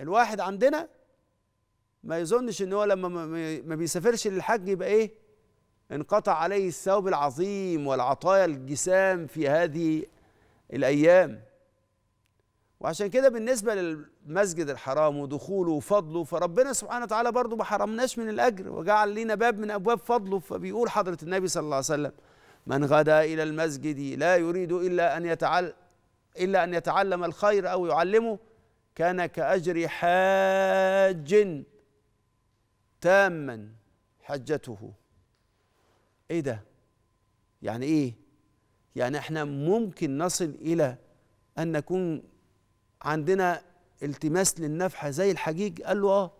الواحد عندنا ما يظنش ان هو لما ما بيسافرش للحج يبقى ايه؟ انقطع عليه الثواب العظيم والعطايا الجسام في هذه الايام. وعشان كده بالنسبه للمسجد الحرام ودخوله وفضله، فربنا سبحانه وتعالى برضه ما حرمناش من الاجر وجعل لنا باب من ابواب فضله. فبيقول حضره النبي صلى الله عليه وسلم: من غدا الى المسجد لا يريد الا ان يتعلم الخير او يعلمه كان كأجر حاج تاما حجته. ايه ده؟ يعني ايه؟ يعني احنا ممكن نصل الى ان نكون عندنا التماس للنفحة زي الحجيج؟ قال له اه.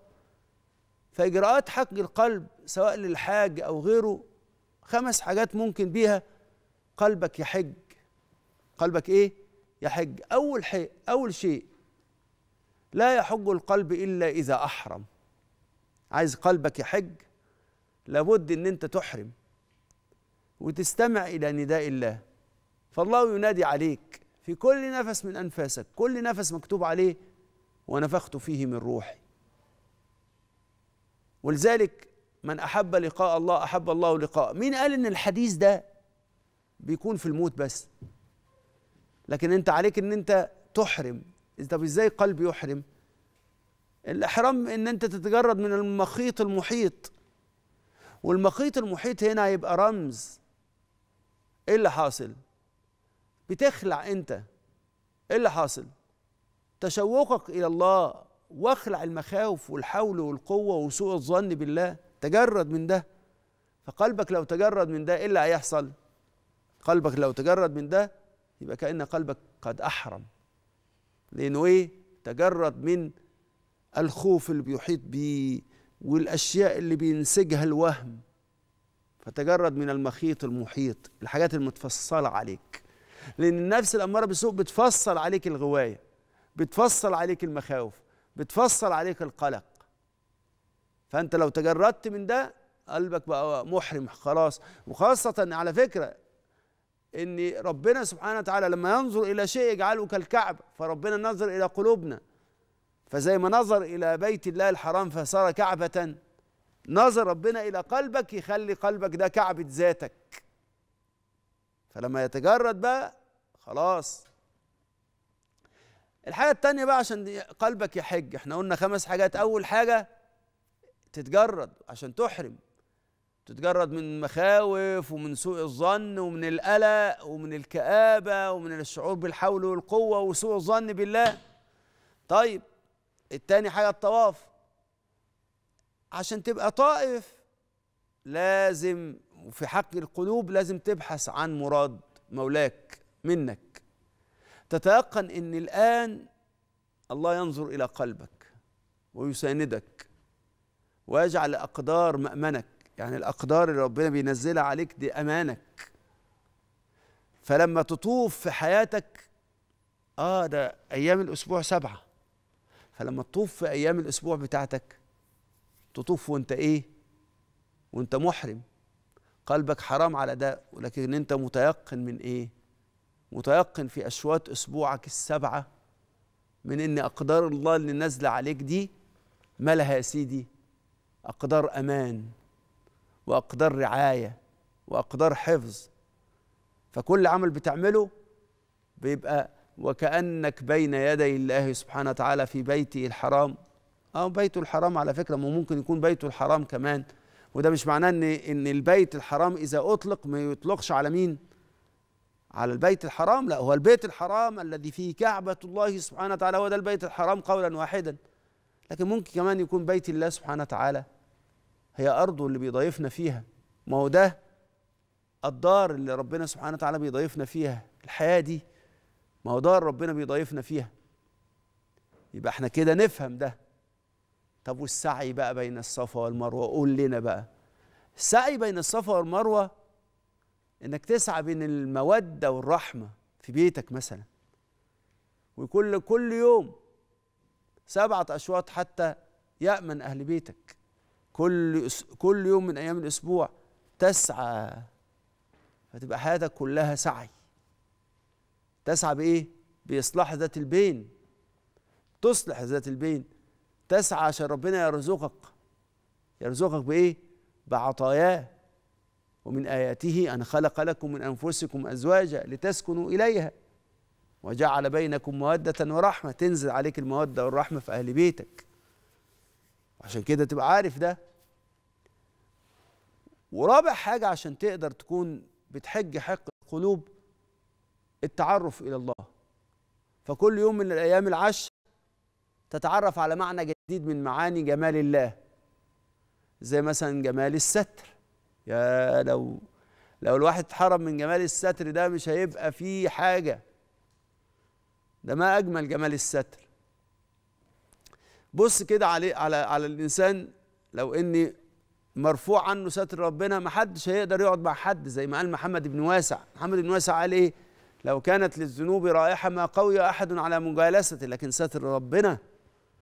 فاجراءات حج القلب سواء للحاج او غيره 5 حاجات ممكن بيها قلبك يحج. قلبك ايه؟ يحج. اول شيء لا يحج القلب الا اذا احرم. عايز قلبك يحج لابد ان انت تحرم وتستمع الى نداء الله، فالله ينادي عليك في كل نفس من انفاسك. كل نفس مكتوب عليه ونفخت فيه من روحي. ولذلك من احب لقاء الله احب الله لقاءه. مين قال ان الحديث ده بيكون في الموت بس؟ لكن انت عليك ان انت تحرم. طب ازاي قلب يحرم؟ الاحرام ان انت تتجرد من المخيط المحيط، والمخيط المحيط هنا هيبقى رمز. ايه اللي حاصل؟ بتخلع انت. ايه اللي حاصل؟ تشوقك الى الله. واخلع المخاوف والحول والقوه وسوء الظن بالله، تجرد من ده. فقلبك لو تجرد من ده ايه اللي هيحصل؟ قلبك لو تجرد من ده يبقى كأن قلبك قد احرم، لانه ايه؟ تجرد من الخوف اللي بيحيط بيه والاشياء اللي بينسجها الوهم، فتجرد من المخيط المحيط، الحاجات المتفصله عليك. لان النفس الاماره بالسوء بتفصل عليك الغوايه، بتفصل عليك المخاوف، بتفصل عليك القلق. فانت لو تجردت من ده قلبك بقى محرم خلاص. وخاصه على فكره ان ربنا سبحانه وتعالى لما ينظر الى شيء يجعله كالكعبه، فربنا نظر الى قلوبنا. فزي ما نظر الى بيت الله الحرام فصار كعبه، نظر ربنا الى قلبك يخلي قلبك ده كعبه ذاتك. فلما يتجرد بقى خلاص. الحاجه الثانيه بقى عشان قلبك يحج، احنا قلنا 5 حاجات. اول حاجه تتجرد عشان تحرم، تتجرد من مخاوف ومن سوء الظن ومن القلق ومن الكآبة ومن الشعور بالحول والقوة وسوء الظن بالله. طيب التاني حاجة الطواف. عشان تبقى طائف لازم، وفي حق القلوب، لازم تبحث عن مراد مولاك منك، تتيقن ان الآن الله ينظر إلى قلبك ويساندك ويجعل أقدار مأمنك. يعني الأقدار اللي ربنا بينزلها عليك دي أمانك. فلما تطوف في حياتك ده أيام الأسبوع 7، فلما تطوف في أيام الأسبوع بتاعتك تطوف وأنت إيه؟ وأنت محرم. قلبك حرام على ده، ولكن أنت متيقن من إيه؟ متيقن في أشواط أسبوعك ال7 من إن أقدار الله اللي نازلة عليك دي مالها يا سيدي؟ أقدار أمان وأقدار رعاية وأقدار حفظ. فكل عمل بتعمله بيبقى وكأنك بين يدي الله سبحانه وتعالى في بيته الحرام. بيته الحرام على فكرة ممكن يكون بيته الحرام كمان، وده مش معناه إن البيت الحرام إذا أطلق ما يطلقش على مين؟ على البيت الحرام. لا، هو البيت الحرام الذي فيه كعبة الله سبحانه وتعالى هو ده البيت الحرام قولا واحدا، لكن ممكن كمان يكون بيت الله سبحانه وتعالى هي أرضه اللي بيضيفنا فيها. ما هو ده الدار اللي ربنا سبحانه وتعالى بيضيفنا فيها، الحياة دي ما هو دار ربنا بيضيفنا فيها. يبقى احنا كده نفهم ده. طب والسعي بقى بين الصفا والمروة؟ قول لنا بقى السعي بين الصفا والمروة انك تسعى بين المودة والرحمة في بيتك مثلا، ويكون كل يوم 7 أشواط حتى يأمن أهل بيتك. كل يوم من أيام الأسبوع تسعى، فتبقى حياتك كلها سعي. تسعى بإيه؟ بإصلاح ذات البين. تصلح ذات البين. تسعى عشان ربنا يرزقك بايه؟ بعطاياه. ومن آياته أن خلق لكم من أنفسكم أزواجا لتسكنوا إليها وجعل بينكم مودة ورحمة. تنزل عليك المودة والرحمة في أهل بيتك، عشان كده تبقى عارف ده. ورابع حاجة عشان تقدر تكون بتحج حق القلوب التعرف إلى الله. فكل يوم من الأيام العشر تتعرف على معنى جديد من معاني جمال الله، زي مثلا جمال الستر. يا لو الواحد اتحرم من جمال الستر ده مش هيبقى فيه حاجة. ده ما أجمل جمال الستر. بص كده على الإنسان، لو إني مرفوع عنه ستر ربنا محدش هيقدر يقعد مع حد، زي ما قال محمد بن واسع. محمد بن واسع قال إيه؟ لو كانت للذنوب رائحة ما قوي أحد على مجالسة، لكن ستر ربنا